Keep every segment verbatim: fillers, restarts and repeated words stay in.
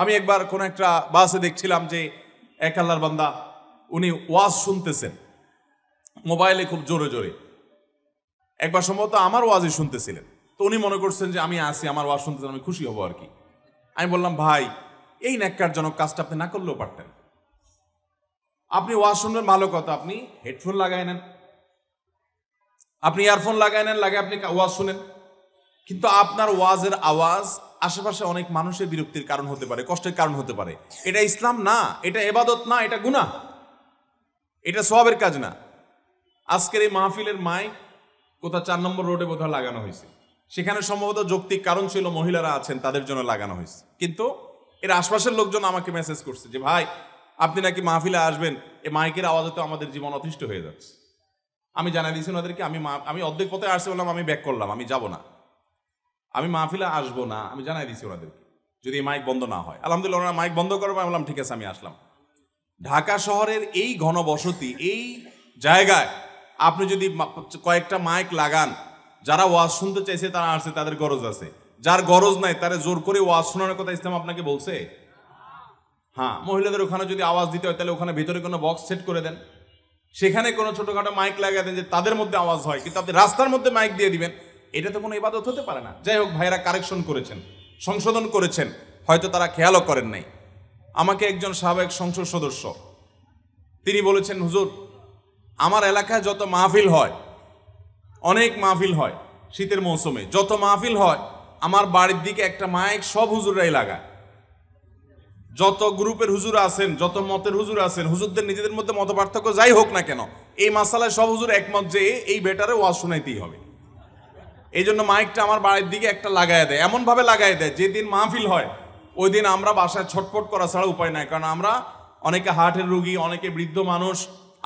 আমি একবার কোন একটা বাসে দেখছিলাম যে এক আল্লাহর বান্দা উনি ওয়াজ শুনতেছেন মোবাইলে খুব জোরে জোরে। একবার সম্ভবত আমার ওয়াজই শুনতেছিলেন, তো উনি মনে করছেন যে আমি আসি, আমার ওয়াজ শুনতেছেন, আমি খুশি হব আর কি। আমি বললাম, ভাই এই ন্যাক্কারজনক কাজটা আপনি না করলেও পারতেন। আপনি ওয়াজ শুনবেন ভালো কথা, আপনি হেডফোন লাগাই নেন, আপনি ইয়ারফোন লাগাই নেন, লাগে আপনি ওয়াজ শুনেন, কিন্তু আপনার ওয়াজের আওয়াজ আশেপাশে অনেক মানুষের বিরক্তির কারণ হতে পারে, কষ্টের কারণ হতে পারে। এটা ইসলাম না, এটা ইবাদত না, এটা গুনাহ, এটা সওয়াবের কাজ না। আজকের এই মাহফিলের মাইক কোথা চার নম্বর রোডে কোথাও লাগানো হয়েছে, সেখানে সম্ভবত যৌক্তিক কারণ ছিল মহিলারা আছেন তাদের জন্য লাগানো হয়েছে, কিন্তু এর আশপাশের লোকজন আমাকে মেসেজ করছে যে ভাই আপনি নাকি মাহফিলে আসবেন, এই মাইকের আওয়াজে তো আমাদের জীবন অতিষ্ঠ হয়ে যাচ্ছে। আমি জানাই দিয়েছি ওনাদেরকে, আমি আমি অর্ধেক পথে আসছি, বললাম আমি ব্যাক করলাম, আমি যাব না, আমি মাহফিলে আসবো না, আমি জানাই দিয়েছি ওনাদেরকে যদি মাইক বন্ধ না হয়। আলহামদুলিল্লাহ ওনারা মাইক বন্ধ করবো, আমি বললাম ঠিক আছে আমি আসলাম। ঢাকা শহরের এই ঘনবসতি এই জায়গায় আপনি যদি কয়েকটা মাইক লাগান, যারা ওয়াজ শুনতে চাইছে তারা আসছে, তাদের গরজ আছে, যার গরজ নাই তারা জোর করে ওয়াজ শোনানোর কথা ইসলাম আপনাকে বলছে। হ্যাঁ, মহিলাদের ওখানে যদি আওয়াজ দিতে হয় তাহলে ওখানে ভেতরে কোনো বক্স সেট করে দেন, সেখানে কোনো ছোটোখাটো মাইক লাগিয়ে দেন যে তাদের মধ্যে আওয়াজ হয়, কিন্তু আপনি রাস্তার মধ্যে মাইক দিয়ে দিবেন, এটা তো কোনো ইবাদত হতে পারে না। যাই হোক, ভাইরা কারেকশন করেছেন, সংশোধন করেছেন, হয়তো তারা খেয়ালও করেন নাই। আমাকে একজন সাবেক সংসদ সদস্য তিনি বলেছেন, হুজুর আমার এলাকায় যত মাহফিল হয়, অনেক মাহফিল হয় শীতের মৌসুমে, যত মাহফিল হয় আমার বাড়ির দিকে একটা মাইক সব হুজুররাই লাগায়। যত গ্রুপের হুজুর আছেন, যত মতের হুজুর আছেন, হুজুরদের নিজেদের মধ্যে মত পার্থক্য যাই হোক না কেন, এই মাসালায় সব হুজুর একমত যে এই বেটারে ওয়াজ শোনাইতেই হবে। এই জন্য মাইকটা আমার বাড়ির দিকে একটা লাগায় দেয়, এমনভাবে লাগায় দেয় যেদিন মাহফিল হয় ওই দিন আমরা বাসায় ছটফট করা ছাড়া উপায় নাই, কারণ আমরা অনেকে হার্টের রুগী, অনেকে বৃদ্ধ মানুষ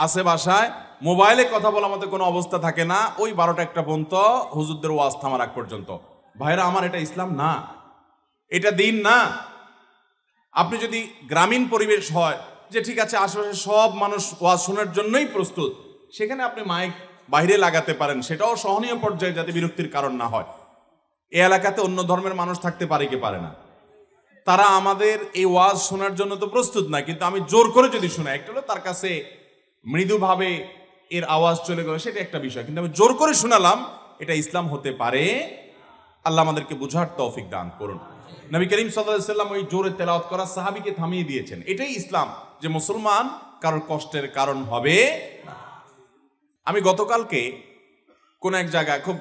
আছে বাসায়, মোবাইলে কথা বলার মতো কোনো অবস্থা থাকে না ওই বারোটা একটা পর্যন্ত হুজুরদের ওয়াজ থামার আগ পর্যন্ত। ভাইরা আমার, এটা ইসলাম না, এটা দিন না। আপনি যদি গ্রামীণ পরিবেশ হয় যে ঠিক আছে আশেপাশে সব মানুষ ওয়াজ শোনার জন্যই প্রস্তুত, সেখানে আপনি মাইক বাইরে লাগাতে পারেন, সেটাও সহনীয় পর্যায়ে যাতে বিরক্তির কারণ না হয়। এ এলাকাতে অন্য ধর্মের মানুষ থাকতে পারে কি পারে না, তারা আমাদের এই ওয়াজ শোনার জন্য তো প্রস্তুত না, কিন্তু আমি জোর করে যদি শোনাই, একটা হলো তার কাছে মৃদুভাবে এর আওয়াজ চলে গেল সেটা একটা বিষয়, কিন্তু আমি জোর করে শোনালাম, এটা ইসলাম হতে পারে। আল্লাহ আমাদেরকে বুঝার তৌফিক দান করুন। নবী করিম সাল্লাল্লাহু আলাইহি ওয়াসাল্লাম ওই জোরে তেলাওয়াত করা সাহাবীকে থামিয়ে দিয়েছেন, এটাই ইসলাম যে মুসলমান কারোর কষ্টের কারণ হবে না। আমি গতকালকে কোন এক জায়গায় খুব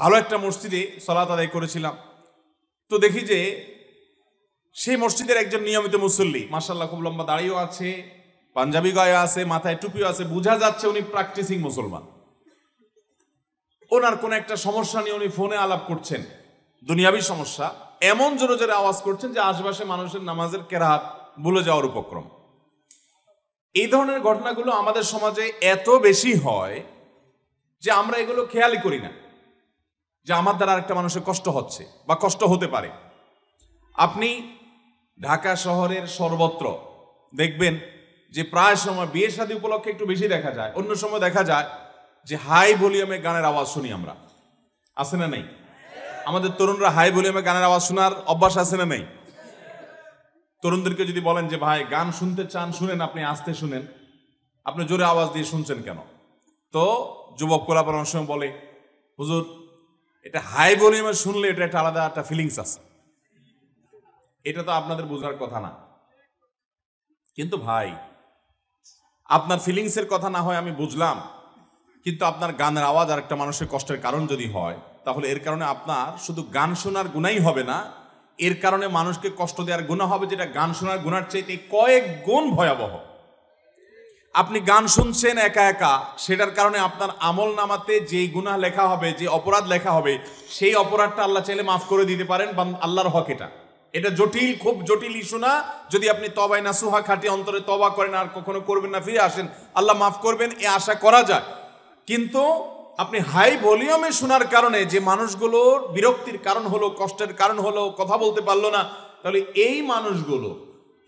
ভালো একটা মসজিদে সালাত আদায় করেছিলাম, তো দেখি যে সেই মসজিদের একজন নিয়মিত মুসল্লি, মাশাআল্লাহ খুব লম্বা দাড়িও আছে, পাঞ্জাবি গায়ে আছে, মাথায় টুপিও আছে, বোঝা যাচ্ছে উনি প্র্যাকটিসিং মুসলমান। ওনার কোন একটা সমস্যা নিয়ে উনি ফোনে আলাপ করছেন, দুনিয়াবি সমস্যা, এমন জোরে জোরে আওয়াজ করছেন যে আশেপাশে মানুষের নামাজের কেরাত ভুলে যাওয়ার উপক্রম। এই ধরনের ঘটনাগুলো আমাদের সমাজে এত বেশি হয় যে আমরা এগুলো খেয়ালই করি না যে আমার দ্বারা আরেকটা মানুষের কষ্ট হচ্ছে বা কষ্ট হতে পারে। আপনি ঢাকা শহরের সর্বত্র দেখবেন যে প্রায় সময় বিয়ে শাদী উপলক্ষে একটু বেশি দেখা যায়, অন্য সময় দেখা যায় যে হাই ভলিউমে গানের আওয়াজ শুনি আমরা, আছে না নেই? আমাদের তরুণরা হাই ভলিউমে গানের আওয়াজ শোনার অভ্যাস আছে না নেই? তরুণদেরকে যদি বলেন যে ভাই গান শুনতে চান শুনেন, আপনি আস্তে শুনেন, আপনি জোরে আওয়াজ দিয়ে শুনছেন কেন? তো যুবক কোলাপার অনেক সময় বলে, হুজুর এটা হাই ভলিউমে শুনলে এটা একটা আলাদা একটা ফিলিংস আছে, এটা তো আপনাদের বোঝার কথা না। কিন্তু ভাই আপনার ফিলিংসের কথা না হয় আমি বুঝলাম, কিন্তু আপনার গানের আওয়াজ আর একটা মানুষের কষ্টের কারণ যদি হয়, তাহলে এর কারণে আপনার শুধু গান শোনার গুনাই হবে না, এর কারণে মানুষকে কষ্ট দেওয়ার গুনাহ হবে, যেটা গান শোনার গুনার চাইতে কয়েক গুণ ভয়াবহ। আপনি গান শুনছেন একা একা, সেটার কারণে আপনার আমল নামাতে যেই গুনাহ লেখা হবে, যে অপরাধ লেখা হবে, সেই অপরাধটা আল্লাহ চাইলে মাফ করে দিতে পারেন, বা আল্লাহর হক এটা। এটা জটিল, খুব জটিল ইস্যু না, যদি আপনি তবাই না সুহা খাটি অন্তরে তবা করেন আর কখনো করবেন না, ফিরে আসেন, আল্লাহ মাফ করবেন, এ আশা করা যায়। কিন্তু আপনি হাই ভলিউমে শোনার কারণে যে মানুষগুলোর বিরক্তির কারণ হলো, কষ্টের কারণ হলো, কথা বলতে পারলো না, তাহলে এই মানুষগুলো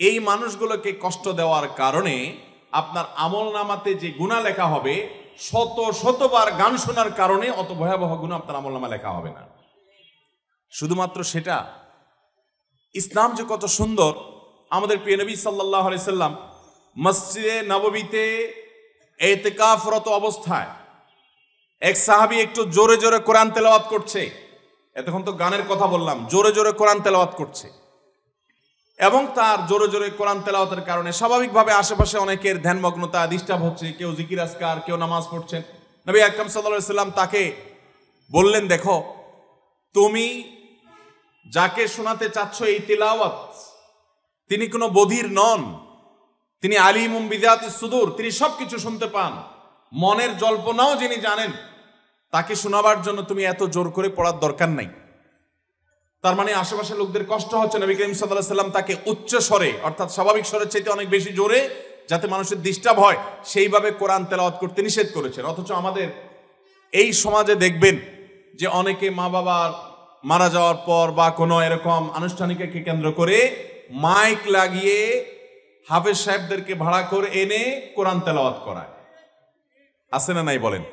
এই মানুষগুলোকে কষ্ট দেওয়ার কারণে আপনার আমল নামাতে যে গুনাহ লেখা হবে, শত শতবার গান শোনার কারণে অত ভয়াবহ গুনাহ আপনার আমল নামা লেখা হবে না। শুধুমাত্র সেটা ইসলাম যে কত সুন্দর আমাদের প্রিয় নবী সাল্লাল্লাহু আলাইহি সাল্লাম মসজিদে নববীতে ইতিকাফরত অবস্থায় এক সাহাবী একটু জোরে জোরে কোরআন তেলাওয়াত করছে। এতক্ষণ তো গানের কথা বললাম, জোরে জোরে কোরআন তেলাওয়াত করছে এবং তার জোরে জোরে কোরআন তেলাওয়াতের কারণে স্বাভাবিকভাবে আশেপাশে অনেকের ধ্যানমগ্নতা ডিস্টার্ব হচ্ছে, কেউ জিকির আজকার, কেউ নামাজ পড়ছেন। নবী আকরাম সাল্লাল্লাহু আলাইহি সাল্লাম তাকে বললেন, দেখো তুমি যাকে শোনাতে চাচ্ছ এই তেলাওয়াত তিনি কোনো বধির নন, তিনি আলিমুম বিযাতিস সুদূর, তিনি সবকিছু শুনতে পান, মনের জল্পনাও যিনি জানেন, তাকে শোনাবার জন্য তুমি এত জোর করে পড়ার দরকার নাই। তার মানে আশেপাশে লোকদের কষ্ট হচ্ছে। নবী করিম সাল্লাল্লাহু আলাইহি সাল্লাম তাকে উচ্চ স্বরে অর্থাৎ স্বাভাবিক স্বরের চাইতে অনেক বেশি জোরে যাতে মানুষের ডিস্টার্ব হয় সেইভাবে কোরআন তেলাওয়াত করতে নিষেধ করেছেন। অথচ আমাদের এই সমাজে দেখবেন যে অনেকে মা বাবার মারা যাওয়ার পর বা কোনো এরকম আনুষ্ঠানিককে কেন্দ্র করে মাইক লাগিয়ে হাফেজ সাহেবদেরকে ভাড়া করে এনে কোরআন তেলাওয়াত করায়। আছে না নাই বলেন?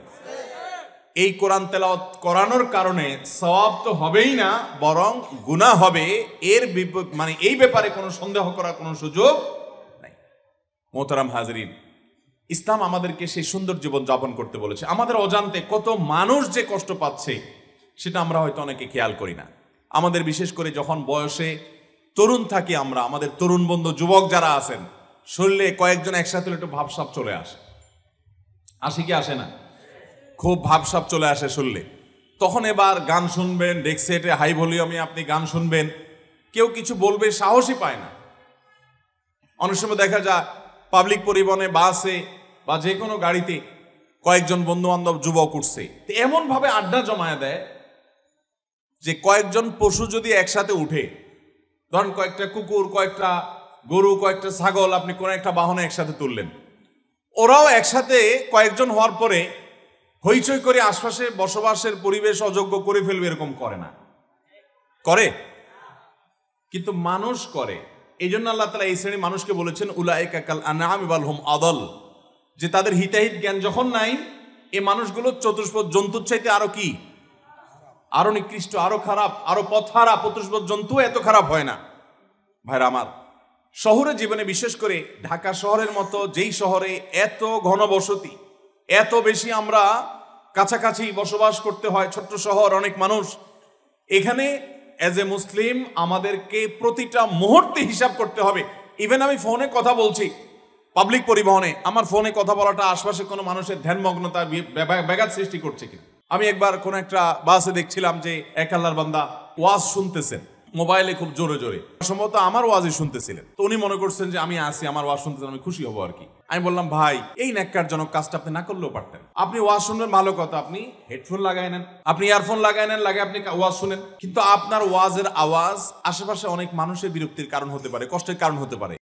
এই কোরআন তেলাওয়াত করানোর কারণে সওয়াব তো হবেই না, বরং গুনাহ হবে। এর মানে এই ব্যাপারে কোনো সন্দেহ করার কোনো সুযোগ নাই। মোহতারাম হাজরিন, ইসলাম আমাদেরকে সেই সুন্দর জীবন যাপন করতে বলেছে। আমাদের অজান্তে কত মানুষ যে কষ্ট পাচ্ছে সেটা আমরা হয়তো অনেকে খেয়াল করি না। আমাদের বিশেষ করে যখন বয়সে তরুণ থাকি আমরা, আমাদের তরুণ বন্ধু যুবক যারা আছেন, শরীরে কয়েকজন একসাথে একটু ভাবসাব চলে আসে, আসে কি আসে না? খুব ভাবসাব চলে আসে শরীরে। তখন এবার গান শুনবেন, ডেক্সেটে হাই ভলিউমে আপনি গান শুনবেন, কেউ কিছু বলবে সাহসই পায় না। অনেক সময় দেখা যায় পাবলিক পরিবহনে, বাসে বা যে কোনো গাড়িতে কয়েকজন বন্ধু বান্ধব যুবক উঠছে, এমনভাবে আড্ডা জমায় দেয় যে কয়েকজন পশু যদি একসাথে উঠে, ধরেন কয়েকটা কুকুর, কয়েকটা গরু, কয়েকটা ছাগল আপনি কোনো একটা বাহনে একসাথে তুললেন, ওরাও একসাথে কয়েকজন হওয়ার পরে হইচই করে আশপাশে বসবাসের পরিবেশ অযোগ্য করে ফেলবে, এরকম করে না? করে, কিন্তু মানুষ করে। এই জন্য আল্লাহ তাআলা এই শ্রেণীর মানুষকে বলেছেন উলাইকা কাল আনআম বাল হুম আদাল, যে তাদের হিতাহিত জ্ঞান যখন নাই, এ মানুষগুলো চতুষ্পদ জন্তুর চাইতে আরো কি, আরো নিকৃষ্ট, আরো খারাপ, আরো পথহারা। চতুষ্পদ জন্তু এত খারাপ হয় না। ভাইরা আমার, শহরে জীবনে বিশেষ করে ঢাকা শহরের মতো যেই শহরে এত ঘনবসতি, এত বেশি আমরা কাছাকাছি বসবাস করতে হয়, ছোট্ট শহর, অনেক মানুষ, এখানে এজ এ মুসলিম আমাদেরকে প্রতিটা মুহূর্তে হিসাব করতে হবে। ইভেন আমি ফোনে কথা বলছি পাবলিক পরিবহনে, আমার ফোনে কথা বলাটা আশপাশে কোনো মানুষের ধ্যানমগ্নতা ব্যাঘাত সৃষ্টি করছে কিনা। আমি একবার কোন একটা বাসে দেখছিলাম যে এক আল্লাহর বান্দা ওয়াজ শুনতেছেন মোবাইলে খুব জোরে জোরে, সম্ভবত আমার ওয়াজই শুনতেছিলেন। তো উনি মনে করছেন যে আমি আসি, আমার ওয়াজ শুনতেছেন, আমি খুশি হবো আর কি। আমি বললাম, ভাই এই ন্যাক্কারজনক কাজটা আপনি না করলেও পারতেন। আপনি ওয়াজ শুনবেন, ভালো কথা, আপনি হেডফোন লাগাই নেন, আপনি ইয়ারফোন লাগাই নেন, লাগে আপনি ওয়াজ শুনেন, কিন্তু আপনার ওয়াজের আওয়াজ আশেপাশে অনেক মানুষের বিরক্তির কারণ হতে পারে, কষ্টের কারণ হতে পারে।